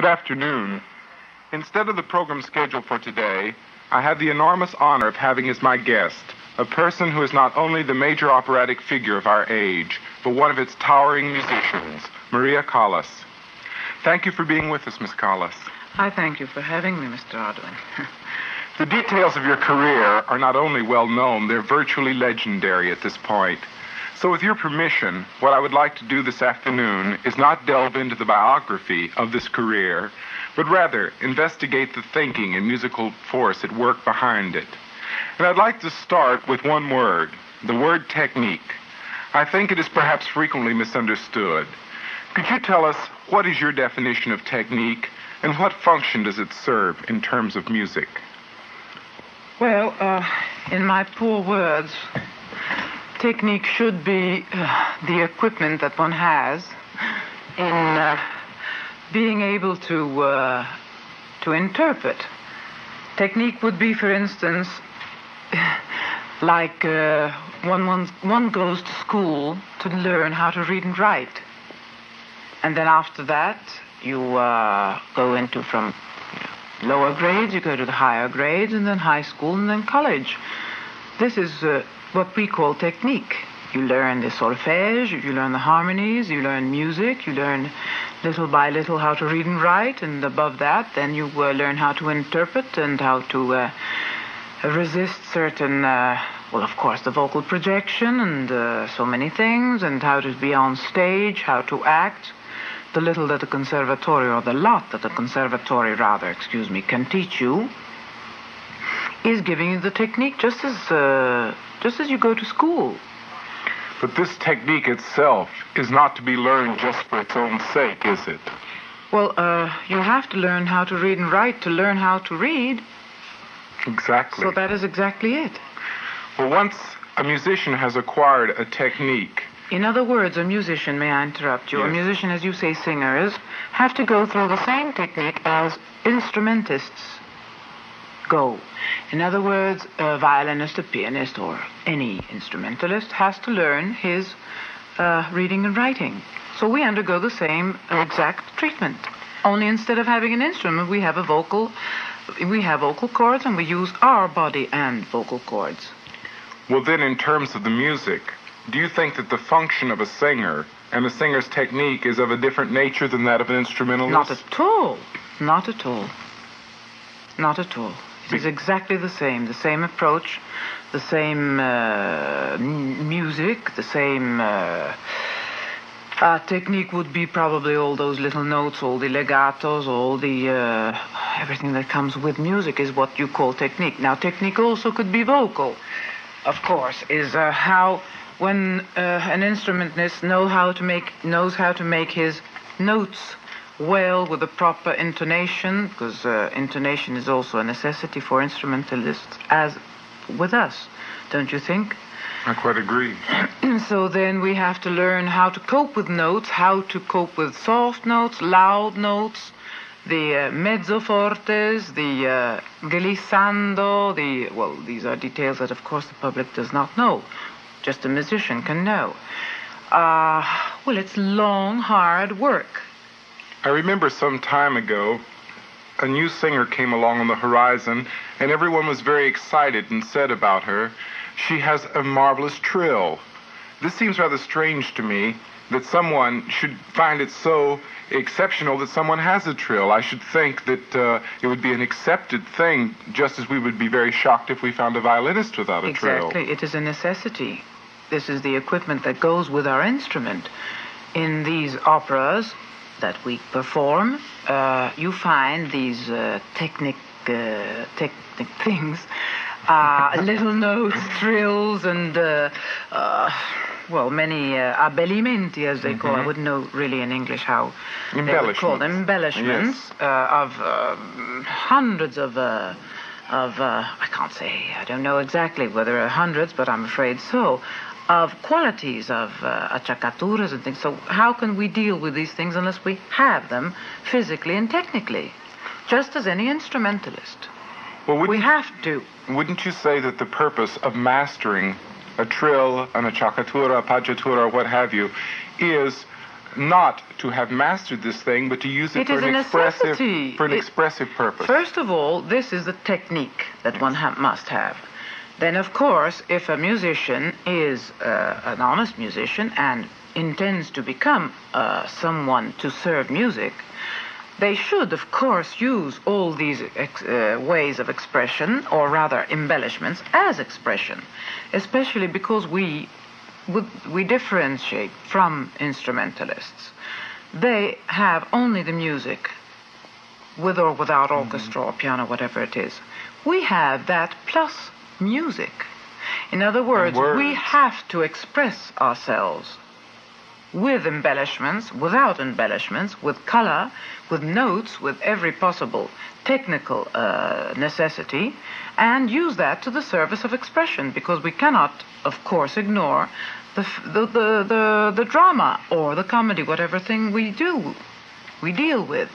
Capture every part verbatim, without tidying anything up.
Good afternoon. Instead of the program scheduled for today, I have the enormous honor of having as my guest a person who is not only the major operatic figure of our age, but one of its towering musicians, Maria Callas. Thank you for being with us, Miss Callas. I thank you for having me, Mister Ardoin. The details of your career are not only well known, they're virtually legendary at this point. So with your permission, what I would like to do this afternoon is not delve into the biography of this career, but rather investigate the thinking and musical force at work behind it. And I'd like to start with one word, the word technique. I think it is perhaps frequently misunderstood. Could you tell us what is your definition of technique and what function does it serve in terms of music? Well, uh, in my poor words, technique should be uh, the equipment that one has in uh, being able to uh, to interpret. Technique would be, for instance, like uh, one, one, one goes to school to learn how to read and write. And then after that, you uh, go into from lower grades, you go to the higher grades, and then high school, and then college. This is uh, what we call technique. You learn the solfege, you learn the harmonies, you learn music, you learn little by little how to read and write, and above that, then you uh, learn how to interpret and how to uh, resist certain, uh, well, of course, the vocal projection and uh, so many things, and how to be on stage, how to act, the little that the conservatory, or the lot that the conservatory, rather, excuse me, can teach you, is giving you the technique just as, uh, just as you go to school. But this technique itself is not to be learned just for its own sake, is it? Well, uh, you have to learn how to read and write to learn how to read. Exactly. So that is exactly it. Well, once a musician has acquired a technique... In other words, a musician, may I interrupt you? Yes. A musician, as you say, singers, have to go through the same technique as instrumentists go. In other words, a violinist, a pianist, or any instrumentalist has to learn his uh, reading and writing. So we undergo the same exact treatment. Only instead of having an instrument, we have a vocal, we have vocal cords, and we use our body and vocal cords. Well, then, in terms of the music, do you think that the function of a singer and a singer's technique is of a different nature than that of an instrumentalist? Not at all. Not at all. Not at all. It is exactly the same, the same approach, the same uh, music, the same uh, uh, technique would be probably all those little notes, all the legatos, all the uh, everything that comes with music is what you call technique. Now, technique also could be vocal, of course, is uh, how when uh, an instrumentalist know how to make knows how to make his notes well, with a proper intonation, because uh, intonation is also a necessity for instrumentalists, as with us, don't you think? I quite agree. So then we have to learn how to cope with notes, how to cope with soft notes, loud notes, the uh, mezzo fortes, the uh, glissando, the... Well, these are details that, of course, the public does not know. Just a musician can know. Uh, well, it's long, hard work. I remember some time ago, a new singer came along on the horizon, and everyone was very excited and said about her, she has a marvelous trill. This seems rather strange to me, that someone should find it so exceptional that someone has a trill. I should think that uh, it would be an accepted thing, just as we would be very shocked if we found a violinist without a trill. Exactly. It is a necessity. This is the equipment that goes with our instrument. In these operas that we perform, uh, you find these uh, technic, uh, technic things, uh, little notes, trills, and, uh, uh, well, many uh, abellimenti, as they mm-hmm. call. I wouldn't know really in English how they would call them. Embellishments. Yes. uh, of uh, hundreds of, uh, of uh, I can't say, I don't know exactly whether there are hundreds, but I'm afraid so, of qualities of uh, acciaccaturas and things. So how can we deal with these things unless we have them physically and technically, just as any instrumentalist? Well, we have to. Wouldn't you say that the purpose of mastering a trill, an acciaccatura, a pagiatura, what have you, is not to have mastered this thing, but to use it, it for, an expressive, for an it, expressive purpose. First of all, this is the technique that yes. one ha must have. Then, of course, if a musician is uh, an honest musician and intends to become uh, someone to serve music, they should, of course, use all these ex uh, ways of expression, or rather embellishments, as expression, especially because we we differentiate from instrumentalists. They have only the music, with or without orchestra or piano, whatever it is. We have that plus music. In other words, we have to express ourselves with embellishments, without embellishments, with color, with notes, with every possible technical uh, necessity, and use that to the service of expression, because we cannot, of course, ignore the, the, the, the, the drama or the comedy, whatever thing we do, we deal with.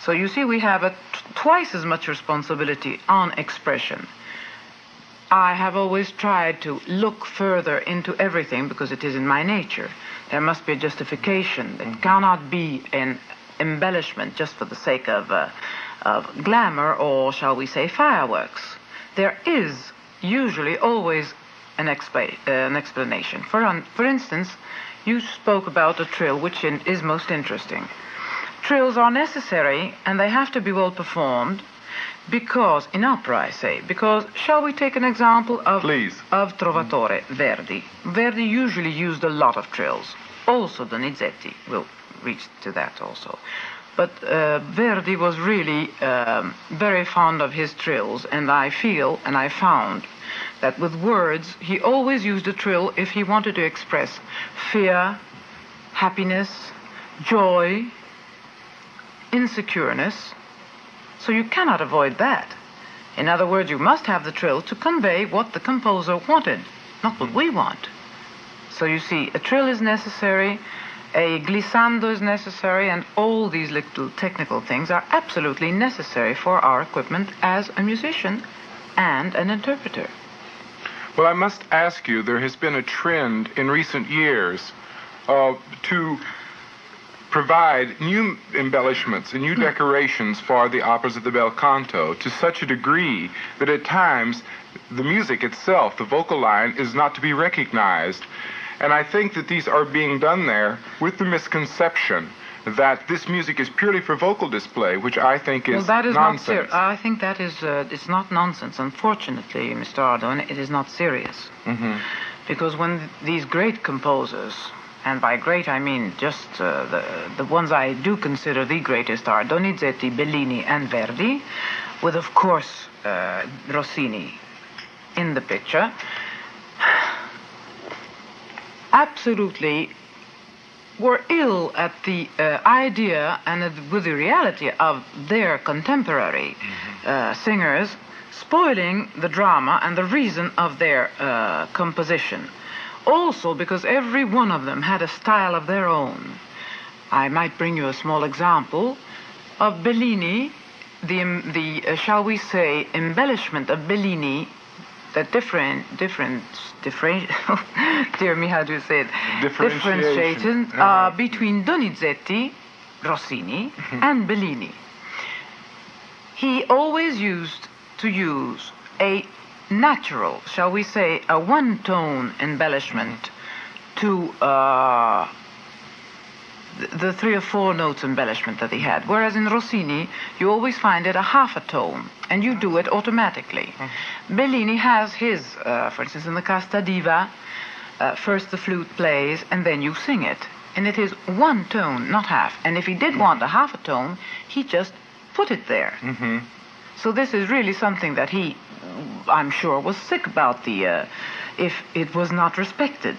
So you see, we have a t twice as much responsibility on expression. I have always tried to look further into everything, because it is in my nature. There must be a justification. It cannot be an embellishment just for the sake of, uh, of glamour, or, shall we say, fireworks. There is usually always an, exp uh, an explanation. For, un for instance, you spoke about a trill, which in is most interesting. Trills are necessary, and they have to be well performed, because, in opera, I say, because, shall we take an example of, of Trovatore, Verdi. Verdi usually used a lot of trills. Also Donizetti will reach to that also. But uh, Verdi was really um, very fond of his trills, and I feel, and I found, that with words, he always used a trill if he wanted to express fear, happiness, joy, insecureness. So you cannot avoid that. In other words, you must have the trill to convey what the composer wanted, not what we want. So you see, a trill is necessary, a glissando is necessary, and all these little technical things are absolutely necessary for our equipment as a musician and an interpreter. Well, I must ask you, there has been a trend in recent years uh, to provide new embellishments and new decorations for the operas of the bel canto to such a degree that at times the music itself, the vocal line, is not to be recognized. And I think that these are being done there with the misconception that this music is purely for vocal display, which I think is, well, that is nonsense. Not I think that is, uh, it's not nonsense. Unfortunately, Mister Ardoin, it is not serious. Mm-hmm. Because when these great composers, and by great, I mean just uh, the, the ones I do consider the greatest are Donizetti, Bellini, and Verdi, with, of course, uh, Rossini in the picture. Absolutely were ill at the uh, idea and at, with the reality of their contemporary mm-hmm. uh, singers spoiling the drama and the reason of their uh, composition. Also because every one of them had a style of their own. I might bring you a small example of Bellini, the, the uh, shall we say, embellishment of Bellini, that different, different, different, dear me, how do you say it? Differentiation. Differentiation uh, uh, between Donizetti, Rossini, and Bellini. He always used to use a natural, shall we say, a one-tone embellishment to uh, the, the three or four notes embellishment that he had. Whereas in Rossini, you always find it a half a tone, and you do it automatically. Mm-hmm. Bellini has his, uh, for instance, in the Casta Diva, uh, first the flute plays, and then you sing it. And it is one tone, not half. And if he did want a half a tone, he just put it there. Mm-hmm. So this is really something that he, I'm sure, was sick about, the uh, if it was not respected.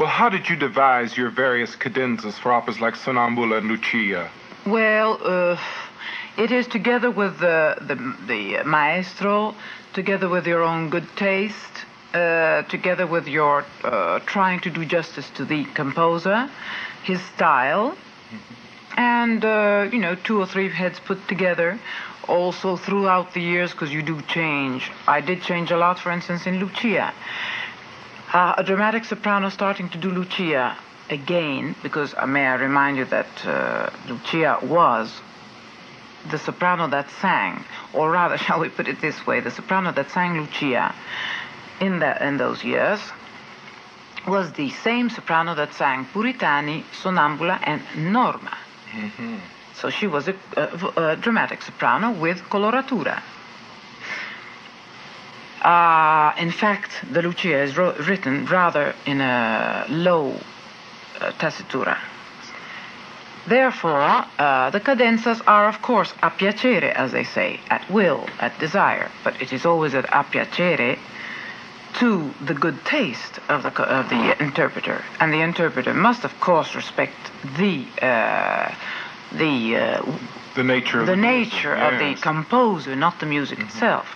Well, how did you devise your various cadenzas for operas like Sonambula and Lucia? Well, uh, it is together with the, the, the maestro, together with your own good taste, uh, together with your uh, trying to do justice to the composer, his style, and, uh, you know, two or three heads put together. Also throughout the years, because you do change. I did change a lot, for instance, in Lucia. Uh, a dramatic soprano starting to do Lucia. again, because uh, may I remind you that uh, Lucia was the soprano that sang, or rather, shall we put it this way, the soprano that sang Lucia in, the, in those years was the same soprano that sang Puritani, Sonambula, and Norma. Mm-hmm. So she was a, a, a dramatic soprano with coloratura. Uh, in fact, the Lucia is written rather in a low uh, tessitura. Therefore, uh, the cadenzas are, of course, a piacere, as they say, at will, at desire. But it is always at a piacere to the good taste of the, of the interpreter. And the interpreter must, of course, respect the... Uh, the, uh, the nature of the, the, nature of yes. the composer, not the music mm-hmm. itself.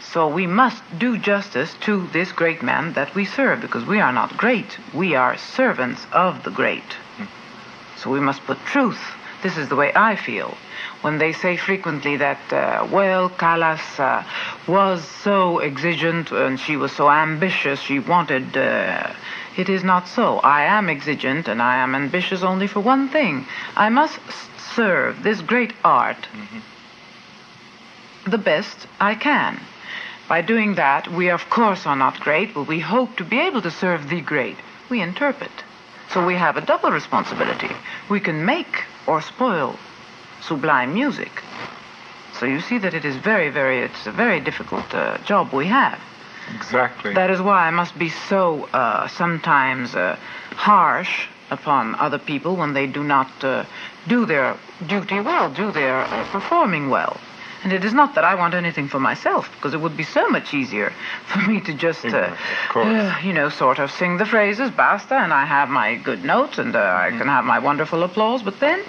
So we must do justice to this great man that we serve, because we are not great. We are servants of the great. Mm. So we must put truth. This is the way I feel. When they say frequently that, uh, well, Callas uh, was so exigent and she was so ambitious, she wanted... Uh, it is not so. I am exigent and I am ambitious only for one thing. I must serve this great art mm-hmm. the best I can. By doing that, we, of course, are not great, but we hope to be able to serve the great. We interpret. So we have a double responsibility. We can make or spoil sublime music. So you see that it is very, very, it's a very difficult uh, job we have. Exactly. That is why I must be so uh, sometimes uh, harsh upon other people when they do not uh, do their duty well, do their uh, performing well. And it is not that I want anything for myself, because it would be so much easier for me to just, uh, uh, you know, sort of sing the phrases, basta, and I have my good notes, and uh, I mm. can have my wonderful applause. But then,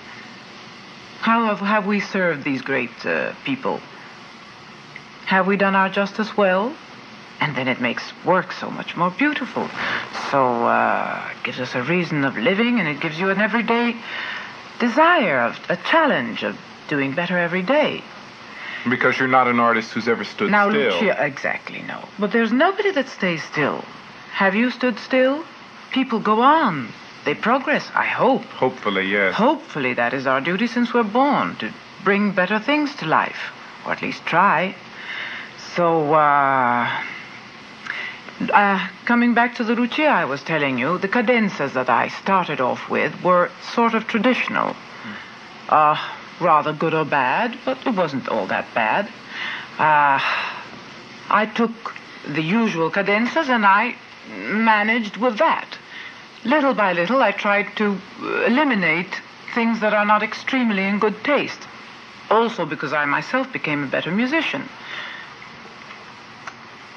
how have, have we served these great uh, people? Have we done our justice well? And then it makes work so much more beautiful. So uh, it gives us a reason of living, and it gives you an everyday desire, of, a challenge of doing better every day. Because you're not an artist who's ever stood now, still. Now, Lucia, exactly, no. But there's nobody that stays still. Have you stood still? People go on. They progress, I hope. Hopefully, yes. Hopefully, that is our duty since we're born, to bring better things to life, or at least try. So, uh... Uh, coming back to the Lucia I was telling you, the cadenzas that I started off with were sort of traditional. Uh... Rather good or bad, but it wasn't all that bad. Uh, I took the usual cadenzas and I managed with that. Little by little, I tried to eliminate things that are not extremely in good taste. Also because I myself became a better musician.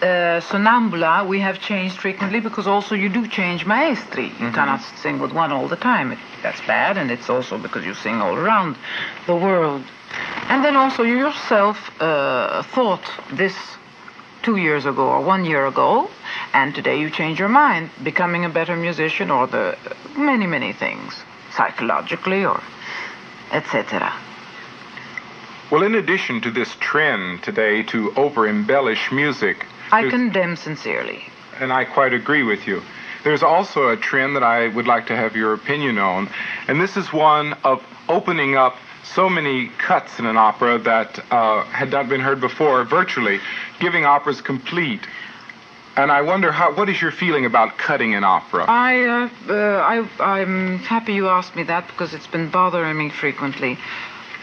Uh, Sonambula we have changed frequently, because also you do change maestri. You mm-hmm. cannot sing with one all the time. It, that's bad, and it's also because you sing all around the world. And then also you yourself uh, thought this two years ago or one year ago, and today you change your mind, becoming a better musician, or the many, many things, psychologically or et cetera. Well, in addition to this trend today to over-embellish music... I condemn sincerely. And I quite agree with you. There's also a trend that I would like to have your opinion on, and this is one of opening up so many cuts in an opera that uh, had not been heard before, virtually, giving operas complete. And I wonder, how, what is your feeling about cutting an opera? I, uh, uh, I, I'm happy you asked me that, because it's been bothering me frequently.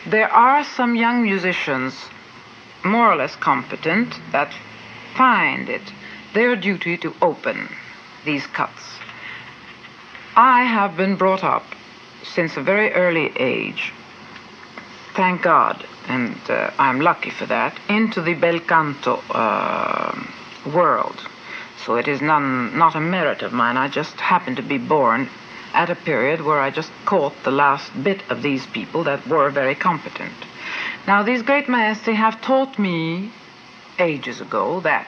There are some young musicians, more or less competent, that find it their duty to open these cuts. I have been brought up since a very early age, thank God, and uh, I'm lucky for that, into the bel canto uh, world. So it is none, not a merit of mine. I just happened to be born at a period where I just caught the last bit of these people that were very competent. Now, these great maestri have taught me ages ago that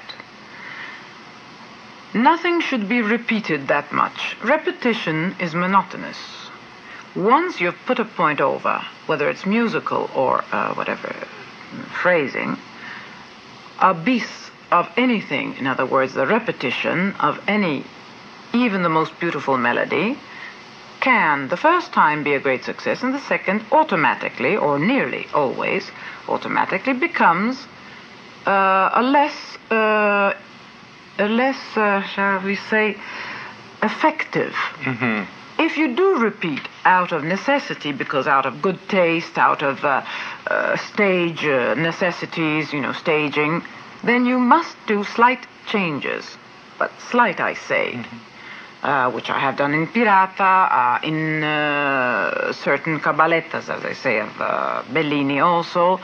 nothing should be repeated that much. Repetition is monotonous. Once you've put a point over, whether it's musical or uh, whatever phrasing, a bis of anything, in other words, the repetition of any, even the most beautiful melody, can the first time be a great success, and the second automatically, or nearly always, automatically becomes uh, a less, uh, a less, uh, shall we say, effective. Mm-hmm. If you do repeat out of necessity, because out of good taste, out of uh, uh, stage uh, necessities, you know, staging, then you must do slight changes. But slight, I say, mm-hmm. uh, which I have done in Pirata, uh, in uh, certain cabalettas, as I say, of uh, Bellini also.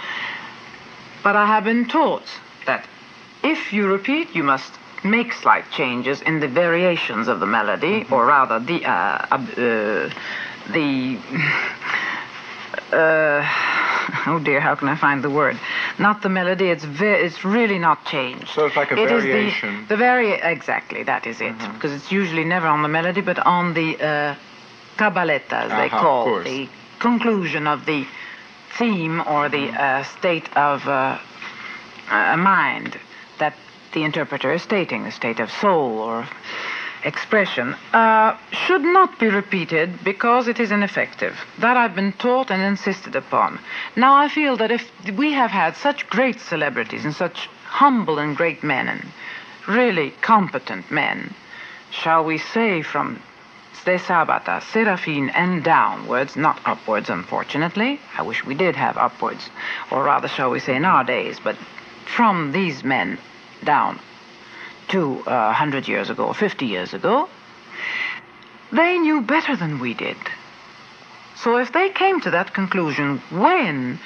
But I have been taught that if you repeat, you must make slight changes in the variations of the melody, mm-hmm. or rather the, uh, uh, the, uh, oh dear, how can I find the word? Not the melody, it's, it's really not changed. So it's like a it variation. Is the, the vari exactly, that is it, mm-hmm. because it's usually never on the melody, but on the uh, cabaletta, as uh-huh, they call the conclusion of the theme or the uh, state of uh, uh, mind that the interpreter is stating, the state of soul or expression, uh, should not be repeated because it is ineffective. That I've been taught and insisted upon. Now I feel that if we have had such great celebrities and such humble and great men and really competent men, shall we say from De Sabata, Serafin, and downwards, not upwards, unfortunately. I wish we did have upwards, or rather, shall we say, nowadays, but from these men down to uh, one hundred years ago, or fifty years ago, they knew better than we did. So if they came to that conclusion when,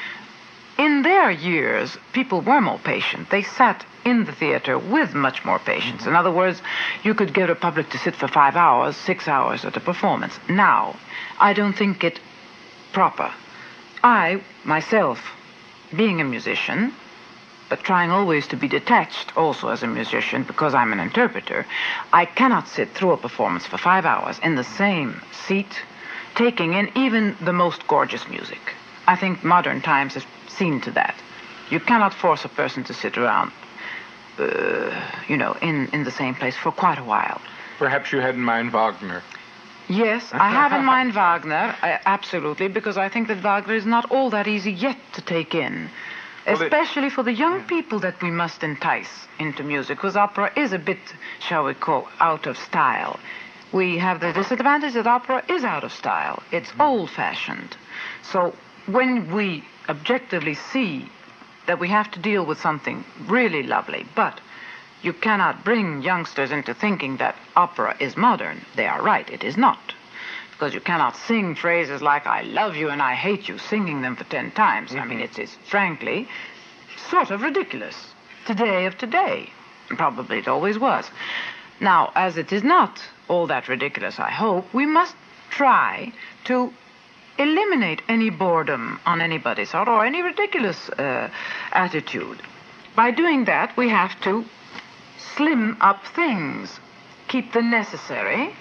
in their years, people were more patient, they sat in the theater with much more patience. Mm-hmm. In other words, you could get a public to sit for five hours, six hours at a performance. Now, I don't think it proper. I, myself, being a musician, but trying always to be detached also as a musician, because I'm an interpreter, I cannot sit through a performance for five hours in the same seat, taking in even the most gorgeous music. I think modern times have seen to that. You cannot force a person to sit around, uh, you know, in, in the same place for quite a while. Perhaps you had in mind Wagner. Yes, I have in mind Wagner, I, absolutely, because I think that Wagner is not all that easy yet to take in. Especially for the young people that we must entice into music, because opera is a bit, shall we call, out of style. We have the disadvantage that opera is out of style. It's mm-hmm. old-fashioned. So when we objectively see that we have to deal with something really lovely, but you cannot bring youngsters into thinking that opera is modern, they are right, it is not. Because you cannot sing phrases like I love you and I hate you, singing them for ten times. Mm-hmm. I mean, it is, frankly, sort of ridiculous. Today of today. Probably it always was. Now, as it is not all that ridiculous, I hope, we must try to eliminate any boredom on anybody's part or any ridiculous uh, attitude. By doing that, we have to slim up things, keep the necessary,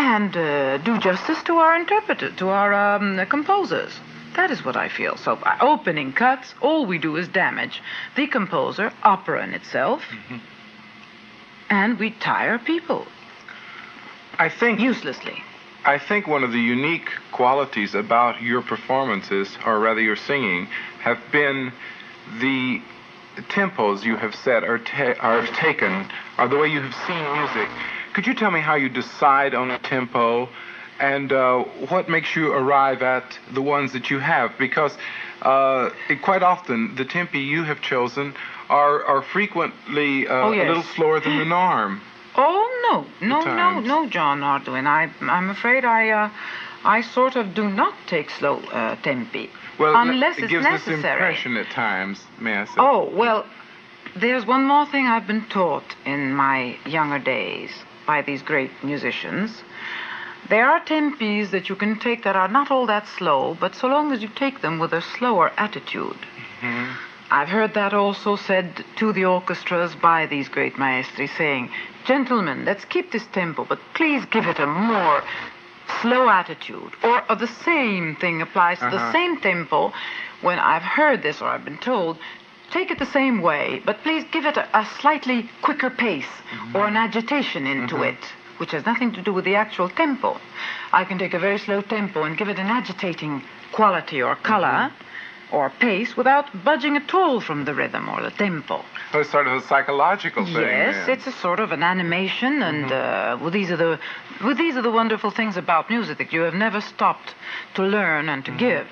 and uh, do justice to our interpreter, to our um, composers. That is what I feel. So by opening cuts, all we do is damage the composer, opera in itself, mm-hmm. and we tire people. I think uselessly. I think one of the unique qualities about your performances, or rather your singing, have been the tempos you have set or ta- are taken, or the way you have seen music. Could you tell me how you decide on a tempo and uh, what makes you arrive at the ones that you have? Because uh, it, quite often the tempi you have chosen are, are frequently uh, oh, yes. a little slower than the norm. Oh, no. No, no, no, John Ardoin. I, I'm afraid I, uh, I sort of do not take slow uh, tempi. Well, unless it's necessary. It gives us the impression at times, may I say. Oh, well, there's one more thing I've been taught in my younger days by these great musicians. There are tempis that you can take that are not all that slow, but so long as you take them with a slower attitude. Mm-hmm. I've heard that also said to the orchestras by these great maestri, saying, gentlemen, let's keep this tempo, but please give it a more slow attitude. Or, or the same thing applies uh-huh. to the same tempo. When I've heard this, or I've been told, take it the same way, but please give it a, a slightly quicker pace mm-hmm. or an agitation into mm-hmm. it. which has nothing to do with the actual tempo. I can take a very slow tempo and give it an agitating quality or color mm-hmm. or pace without budging at all from the rhythm or the tempo. Well, it's sort of a psychological thing. Yes, yeah. It's a sort of an animation, and mm-hmm. uh, well, these are the well, these are the wonderful things about music that you have never stopped to learn and to mm-hmm. give.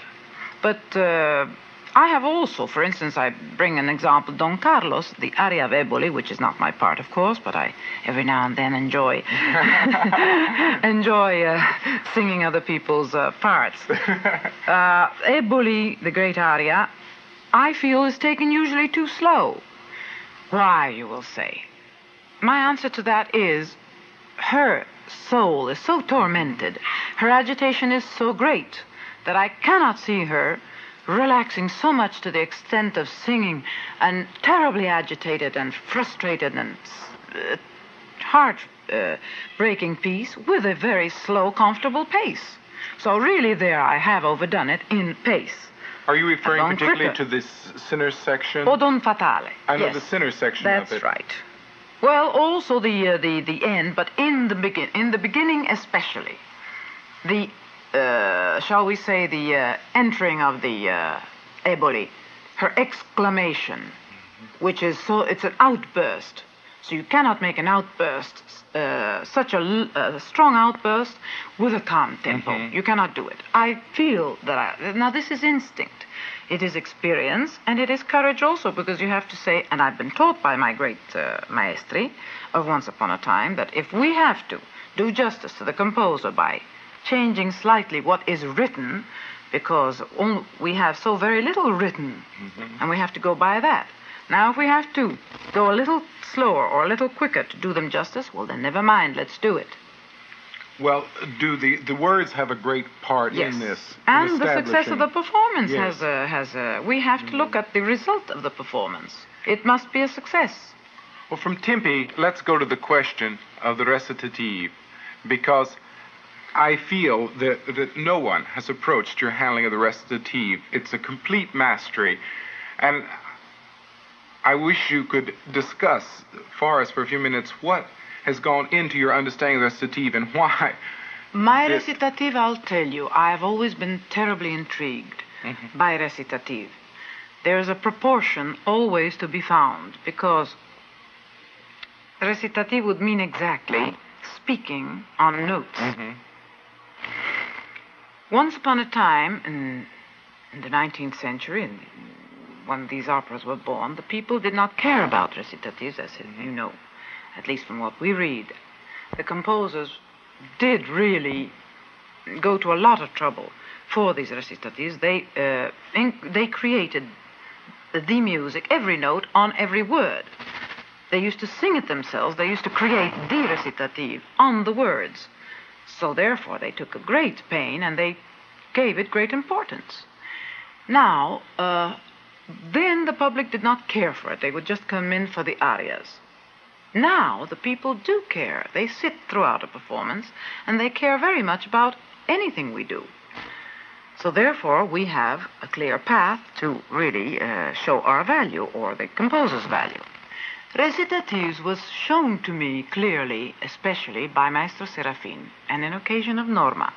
But uh, I have also, for instance, I bring an example, Don Carlos, the aria of Eboli, which is not my part, of course, but I every now and then enjoy enjoy uh, singing other people's uh, parts. Uh, Eboli, the great aria, I feel is taken usually too slow. Why, you will say. My answer to that is, her soul is so tormented, her agitation is so great, that I cannot see her relaxing so much to the extent of singing and terribly agitated and frustrated and uh, heart-breaking uh, piece with a very slow, comfortable pace. So really there I have overdone it in pace. Are you referring particularly quicker. to this sinner's section? Odon fatale. I know yes. the sinner's section That's of it. That's right. Well, also the, uh, the, the end, but in the, begin in the beginning especially, the Uh, shall we say, the uh, entering of the uh, Eboli, her exclamation, mm-hmm. which is so, it's an outburst. So you cannot make an outburst, uh, such a uh, strong outburst with a calm tempo. Mm-hmm. You cannot do it. I feel that I, now this is instinct. It is experience, and it is courage also, because you have to say, and I've been taught by my great uh, maestri of once upon a time, that if we have to do justice to the composer by changing slightly what is written, because all, we have so very little written, mm-hmm. and we have to go by that. Now, if we have to go a little slower or a little quicker to do them justice, well, then never mind, let's do it. Well, do the, the words have a great part yes. in this? And in the success of the performance yes. has a, has a... We have mm-hmm. to look at the result of the performance. It must be a success. Well, from tempi, let's go to the question of the recitative, because I feel that, that no one has approached your handling of the recitative. It's a complete mastery. And I wish you could discuss for us for a few minutes what has gone into your understanding of the recitative and why. My this... recitative, I'll tell you, I've always been terribly intrigued mm-hmm. by recitative. There is a proportion always to be found, because recitative would mean exactly speaking on notes. Mm-hmm. Once upon a time, in, in the nineteenth century, in, when these operas were born, the people did not care about recitatives, as mm-hmm. you know, at least from what we read. The composers did really go to a lot of trouble for these recitatives. They, uh, in, they created the music, every note, on every word. They used to sing it themselves. They used to create the recitative on the words. So, therefore, they took a great pain, and they gave it great importance. Now, uh, then the public did not care for it. They would just come in for the arias. Now, the people do care. They sit throughout a performance, and they care very much about anything we do. So, therefore, we have a clear path to really uh, show our value, or the composer's value. Recitatives was shown to me clearly, especially by Maestro Serafin, on an occasion of Norma.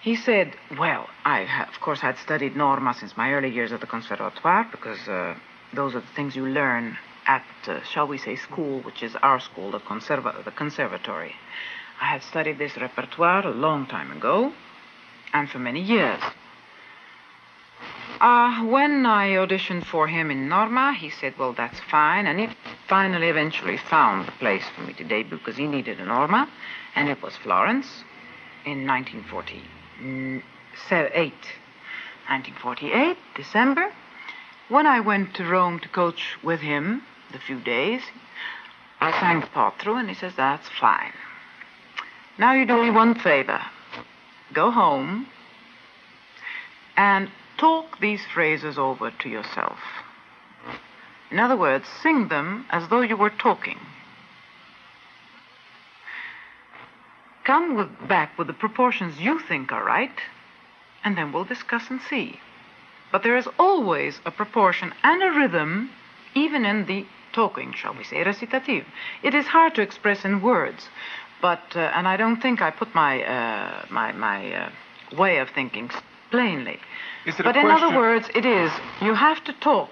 He said, well, I, of course, had studied Norma since my early years at the Conservatoire, because uh, those are the things you learn at, uh, shall we say, school, which is our school, the, conserva the conservatory. I had studied this repertoire a long time ago, and for many years. Uh, when I auditioned for him in Norma, he said, well, that's fine. And he finally eventually found the place for me to debut, because he needed a Norma. And it was Florence in nineteen forty-eight, December. When I went to Rome to coach with him the few days, I sang the part through, and he says, that's fine. Now you do me one favor. Go home and talk these phrases over to yourself. In other words, sing them as though you were talking. Come with, back with the proportions you think are right, and then we'll discuss and see. But there is always a proportion and a rhythm, even in the talking, shall we say, recitative. It is hard to express in words, But, uh, and I don't think I put my, uh, my, my uh, way of thinking plainly. Is it but a in other words, it is, you have to talk.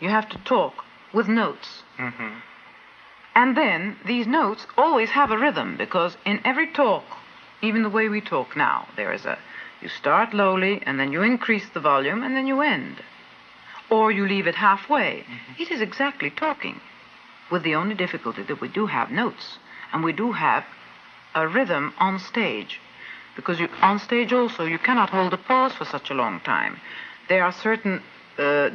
You have to talk with notes. Mm-hmm. And then these notes always have a rhythm, because in every talk, even the way we talk now, there is a, you start lowly and then you increase the volume and then you end. Or you leave it halfway. Mm-hmm. It is exactly talking, with the only difficulty that we do have notes, and we do have a rhythm on stage, because you, on stage also you cannot hold a pause for such a long time. There are certain, uh,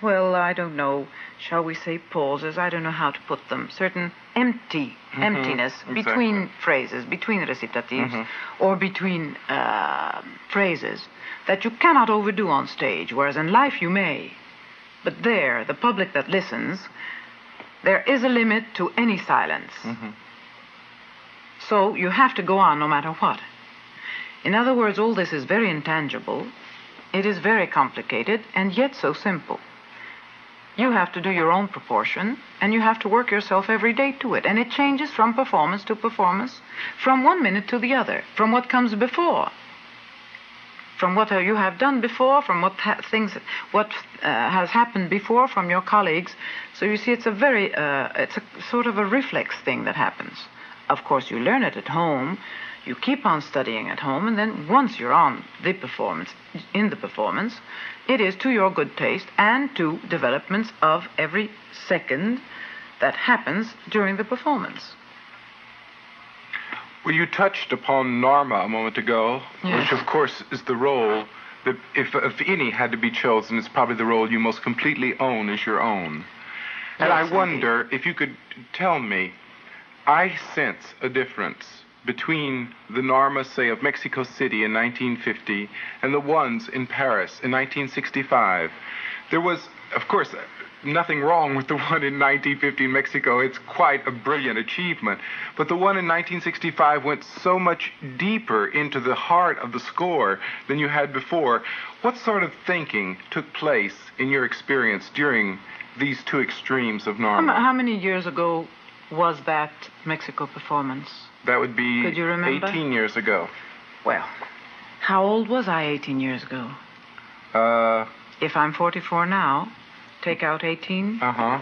well, I don't know, shall we say pauses? I don't know how to put them. Certain empty, mm-hmm. emptiness exactly. between phrases, between recitatives, mm-hmm. or between uh, phrases that you cannot overdo on stage, whereas in life you may. But there, the public that listens, there is a limit to any silence. Mm-hmm. So you have to go on no matter what. In other words, all this is very intangible. It is very complicated and yet so simple. You have to do your own proportion, and you have to work yourself every day to it. And it changes from performance to performance, from one minute to the other, from what comes before, from what you have done before, from what ha things, what uh, has happened before from your colleagues. So you see, it's a very, uh, it's a sort of a reflex thing that happens. Of course, you learn it at home, you keep on studying at home, and then once you're on the performance, in the performance, it is to your good taste and to developments of every second that happens during the performance. Well, you touched upon Norma a moment ago, yes. which, of course, is the role that, if, if any had to be chosen, it's probably the role you most completely own as your own. And yes, I wonder indeed. If you could tell me, I sense a difference between the Norma, say, of Mexico City in nineteen fifty and the ones in Paris in nineteen sixty-five. There was, of course, nothing wrong with the one in nineteen fifty in Mexico. It's quite a brilliant achievement. But the one in nineteen sixty-five went so much deeper into the heart of the score than you had before. What sort of thinking took place in your experience during these two extremes of Norma? How many years ago was that Mexico performance? That would be Could you remember? eighteen years ago. Well, how old was I eighteen years ago? Uh... If I'm forty-four now, take out eighteen. Uh-huh.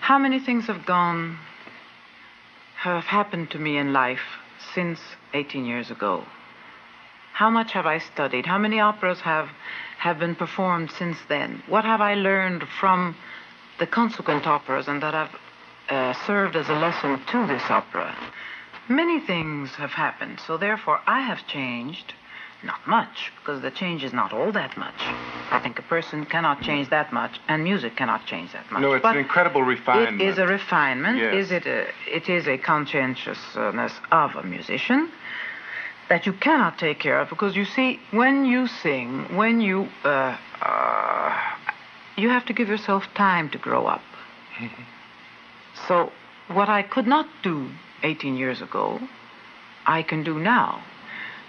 How many things have gone, have happened to me in life since eighteen years ago? How much have I studied? How many operas have, have been performed since then? What have I learned from the consequent operas and that have uh, served as a lesson to this opera? Many things have happened, so therefore I have changed. Not much, because the change is not all that much. I think a person cannot change that much, and music cannot change that much. No, it's but an incredible refinement. It is a refinement. Yes. Is it, a, it is a conscientiousness of a musician that you cannot take care of, because you see, when you sing, when you... Uh, uh, you have to give yourself time to grow up. So what I could not do eighteen years ago, I can do now.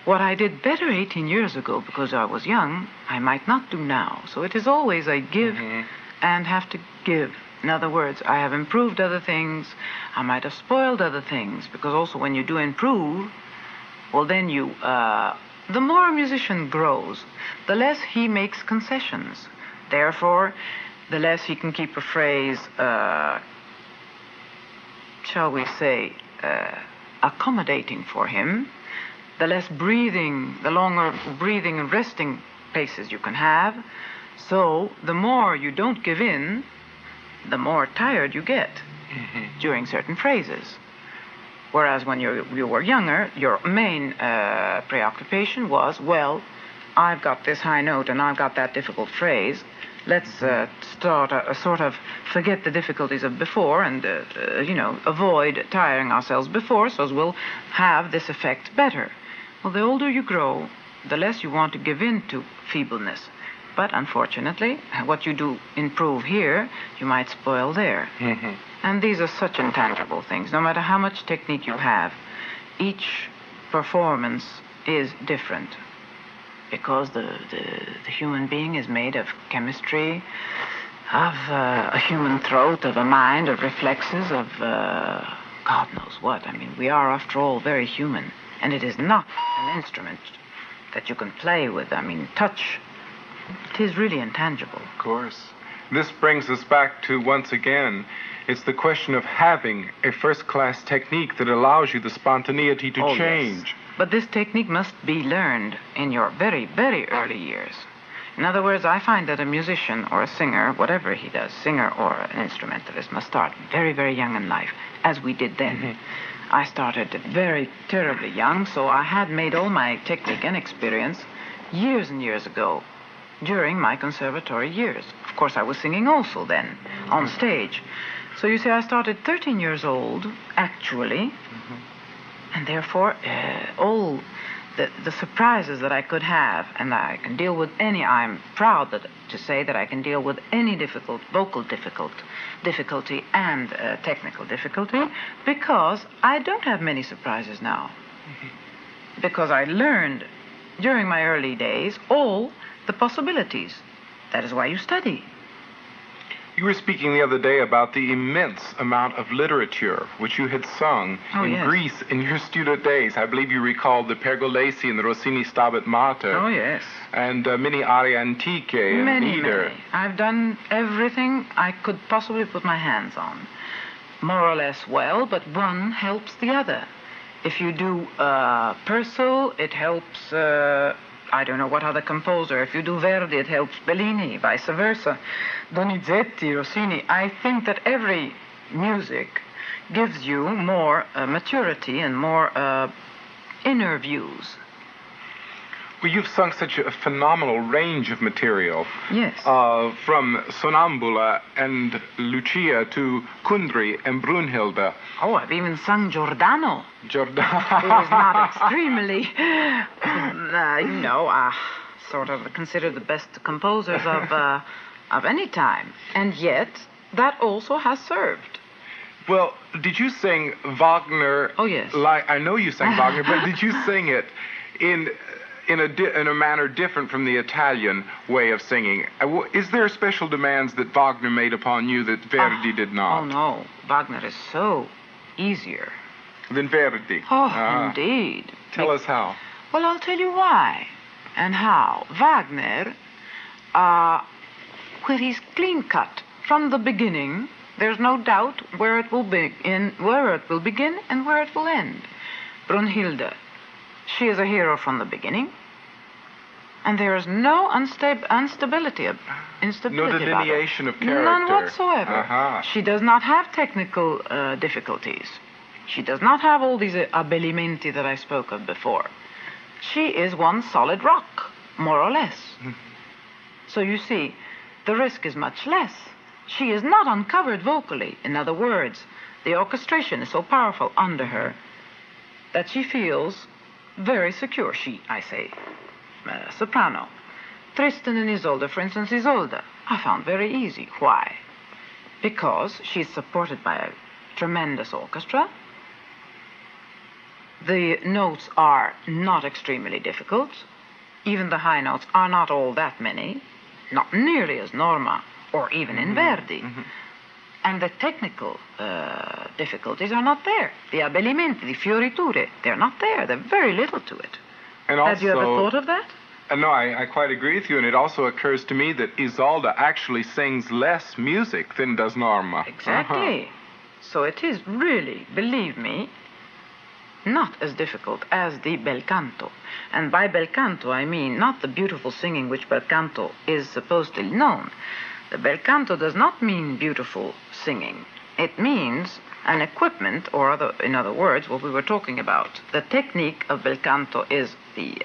What I did better eighteen years ago, because I was young, I might not do now. So it is always I give mm-hmm. and have to give. In other words, I have improved other things. I might have spoiled other things, because also when you do improve, well, then you... Uh, the more a musician grows, the less he makes concessions. Therefore, the less he can keep a phrase, uh, shall we say, uh, accommodating for him. The less breathing, the longer breathing and resting paces you can have. So the more you don't give in, the more tired you get mm-hmm. during certain phrases. Whereas when you, you were younger, your main uh, preoccupation was, well, I've got this high note and I've got that difficult phrase. Let's uh, start a, a sort of forget the difficulties of before and, uh, uh, you know, avoid tiring ourselves before, so we'll have this effect better. Well, the older you grow, the less you want to give in to feebleness. But unfortunately, what you do improve here, you might spoil there. Mm-hmm. And these are such intangible things. No matter how much technique you have, each performance is different. Because the, the, the human being is made of chemistry, of uh, a human throat, of a mind, of reflexes, of uh, God knows what. I mean, we are, after all, very human. And it is not an instrument that you can play with. I mean, touch. It is really intangible. Of course. This brings us back to, once again, it's the question of having a first-class technique that allows you the spontaneity to oh, change. Yes. But this technique must be learned in your very, very early years. In other words, I find that a musician or a singer, whatever he does, singer or an instrumentalist, must start very, very young in life, as we did then. Mm-hmm. I started very terribly young, so I had made all my technique and experience years and years ago, during my conservatory years. Of course, I was singing also then, on stage. So you see, I started thirteen years old, actually, mm-hmm. and therefore uh, all... The, the surprises that I could have, and I can deal with any, I'm proud that, to say that I can deal with any difficult, vocal difficult, difficulty and uh, technical difficulty, because I don't have many surprises now. Mm-hmm. Because I learned during my early days all the possibilities. That is why you study. You were speaking the other day about the immense amount of literature which you had sung oh, in yes. Greece in your student days. I believe you recalled the Pergolesi and the Rossini Stabat Mater. Oh, yes. And uh, many arie antiche and many, Lieder. Many. I've done everything I could possibly put my hands on. More or less well, but one helps the other. If you do uh, Purcell, it helps... Uh, I don't know what other composer. If you do Verdi, it helps Bellini, vice versa. Donizetti, Rossini. I think that every music gives you more uh, maturity and more uh, inner views. Well, you've sung such a phenomenal range of material. Yes. Uh, from Sonambula and Lucia to Kundry and Brunhilde. Oh, I've even sung Giordano. Giordano. Who is not extremely, uh, you know, uh, sort of considered the best composers of, uh, of any time. And yet, that also has served. Well, did you sing Wagner? Oh, yes. Like, I know you sang Wagner, but did you sing it in... In a, di in a manner different from the Italian way of singing? Is there special demands that Wagner made upon you that Verdi uh, did not? Oh, no. Wagner is so easier. Than Verdi? Oh, uh, indeed. Tell Be us how. Well, I'll tell you why and how. Wagner, uh, where he's clean-cut from the beginning, there's no doubt where it will begin, where it will begin and where it will end. Brunhilde. She is a hero from the beginning, and there is no unstability, instability no delineation about her. Of character. None whatsoever. Uh-huh. She does not have technical uh, difficulties. She does not have all these uh, abellimenti that I spoke of before. She is one solid rock, more or less. So you see, the risk is much less. She is not uncovered vocally. In other words, the orchestration is so powerful under her that she feels... Very secure, she, I say. Uh, soprano. Tristan and Isolde, for instance, Isolde, I found very easy. Why? Because she's supported by a tremendous orchestra. The notes are not extremely difficult. Even the high notes are not all that many. Not nearly as Norma, or even in Verdi. Mm-hmm. And the technical uh, difficulties are not there. The abellimenti, the fioriture, they're not there. They're very little to it. And also, have you ever thought of that? Uh, no, I, I quite agree with you. And it also occurs to me that Isolde actually sings less music than does Norma. Exactly. Uh-huh. So it is really, believe me, not as difficult as the bel canto. And by bel canto, I mean not the beautiful singing which bel canto is supposedly known. The bel canto does not mean beautiful singing. It means an equipment, or other, in other words, what we were talking about. The technique of bel canto is the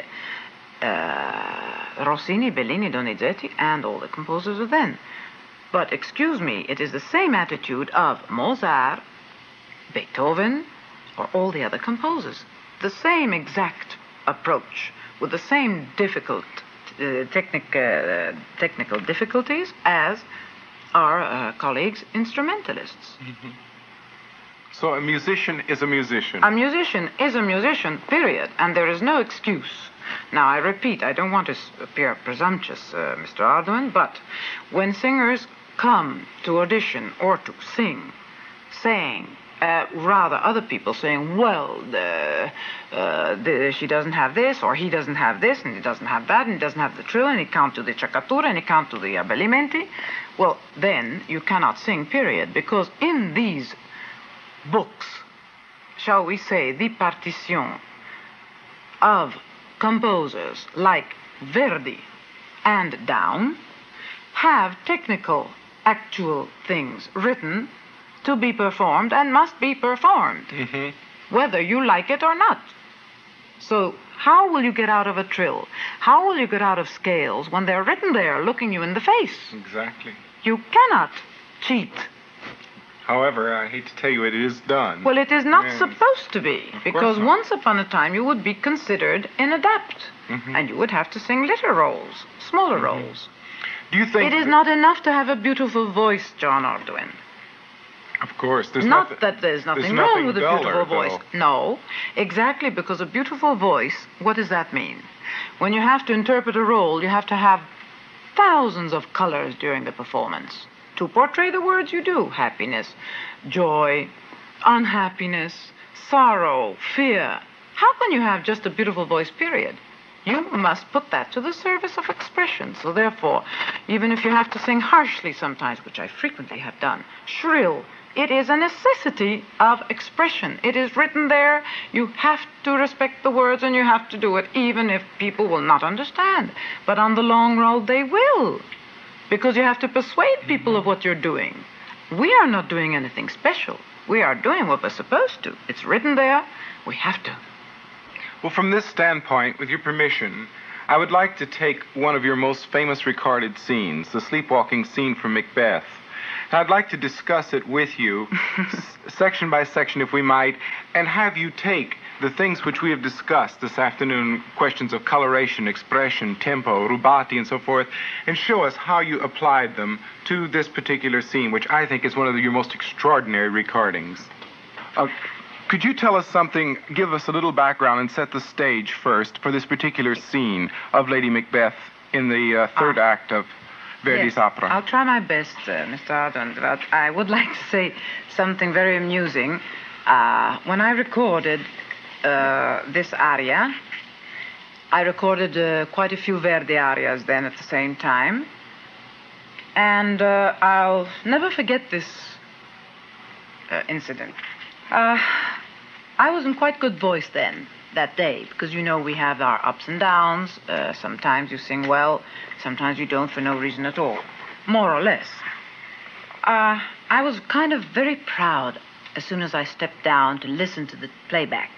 uh, Rossini, Bellini, Donizetti, and all the composers of then. But excuse me, it is the same attitude of Mozart, Beethoven, or all the other composers. The same exact approach with the same difficult Uh, technic, uh, technical difficulties as our uh, colleagues instrumentalists. Mm-hmm. So a musician is a musician. A musician is a musician, period, and there is no excuse. Now, I repeat, I don't want to appear presumptuous, uh, Mister Ardoin, but when singers come to audition or to sing, saying, Uh, rather other people saying, well, the, uh, the, she doesn't have this, or he doesn't have this, and he doesn't have that, and he doesn't have the trill, and he can't do the acciaccatura, and he can't do the abellimenti. Well, then you cannot sing, period, because in these books, shall we say, the partition of composers like Verdi and down have technical, actual things written to be performed and must be performed, mm-hmm. whether you like it or not. So how will you get out of a trill? How will you get out of scales when they're written there looking you in the face? Exactly. You cannot cheat. However, I hate to tell you, it is done. Well, it is not yes. supposed to be, of because once upon a time you would be considered inadept, mm-hmm. and you would have to sing litter roles, smaller mm-hmm. roles. Do you think it is not enough to have a beautiful voice, John Ardoin? Of course. There's not nothing, that there's nothing there's wrong nothing with a beautiful voice. Though. No, exactly, because a beautiful voice, what does that mean? When you have to interpret a role, you have to have thousands of colors during the performance to portray the words you do. Happiness, joy, unhappiness, sorrow, fear. How can you have just a beautiful voice, period? You must put that to the service of expression. So therefore, even if you have to sing harshly sometimes, which I frequently have done, shrill, it is a necessity of expression. It is written there. You have to respect the words and you have to do it, even if people will not understand. But on the long road, they will, because you have to persuade people of what you're doing. We are not doing anything special. We are doing what we're supposed to. It's written there. We have to. Well, from this standpoint, with your permission, I would like to take one of your most famous recorded scenes, the sleepwalking scene from Macbeth. And I'd like to discuss it with you, section by section, if we might, and have you take the things which we have discussed this afternoon, questions of coloration, expression, tempo, rubati, and so forth, and show us how you applied them to this particular scene, which I think is one of your most extraordinary recordings. Uh, Could you tell us something, give us a little background and set the stage first for this particular scene of Lady Macbeth in the uh, third ah. act of Verdi's yes. opera? I'll try my best, uh, Mister Ardoin, but I would like to say something very amusing. Uh, when I recorded uh, this aria, I recorded uh, quite a few Verdi arias then at the same time. And uh, I'll never forget this uh, incident. Uh, I was in quite good voice then, that day, because, you know, we have our ups and downs. Uh, sometimes you sing well, sometimes you don't for no reason at all, more or less. Uh, I was kind of very proud as soon as I stepped down to listen to the playback.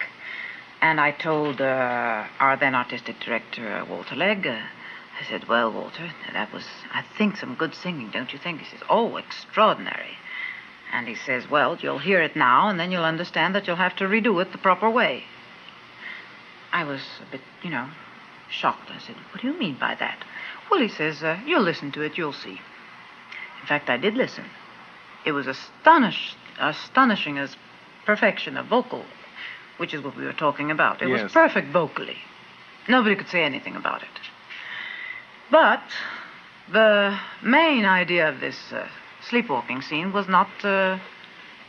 And I told uh, our then artistic director, uh, Walter Legg, uh, I said, well, Walter, that was, I think, some good singing, don't you think? He says, oh, extraordinary. And he says, well, you'll hear it now, and then you'll understand that you'll have to redo it the proper way. I was a bit, you know, shocked. I said, what do you mean by that? Well, he says, uh, you'll listen to it, you'll see. In fact, I did listen. It was astonish, astonishing as perfection of vocal, which is what we were talking about. It yes. was perfect vocally. Nobody could say anything about it. But the main idea of this Uh, sleepwalking scene was not uh,